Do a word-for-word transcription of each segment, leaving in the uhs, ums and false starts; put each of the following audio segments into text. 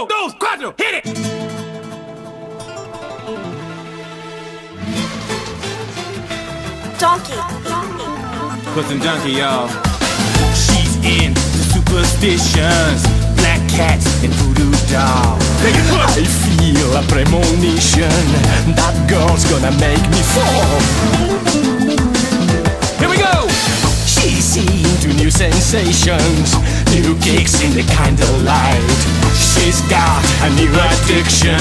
uno, dos, cuatro, hit it! Donkey. Put some donkey, y'all. She's in superstitions, black cats and voodoo dolls. I feel a premonition, that girl's gonna make me fall. Here we go! She's into new sensations, new kicks in the candlelight. She's got a new addiction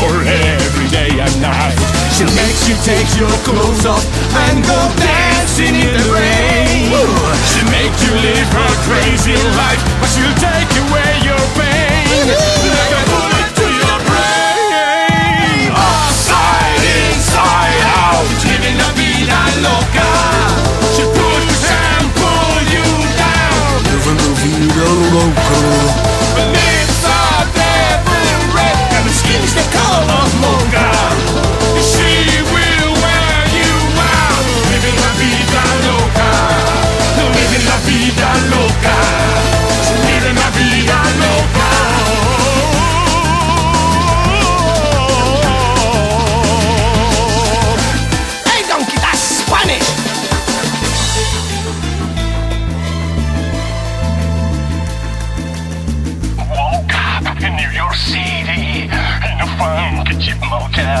for every day and night. She'll make you take your clothes off and go dancing in the rain. She'll make you live her crazy life, but she'll take away your pain like a bullet to your brain. Upside, inside, out, living la vida loca. She'll push and pull you down, living la vida loca.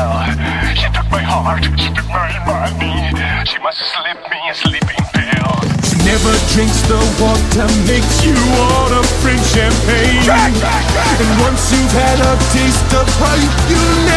She took my heart, she took my money. She must slip me a sleeping pill. She never drinks the water, makes you order French champagne. Drag, drag, drag. And once you've had a taste of her, you never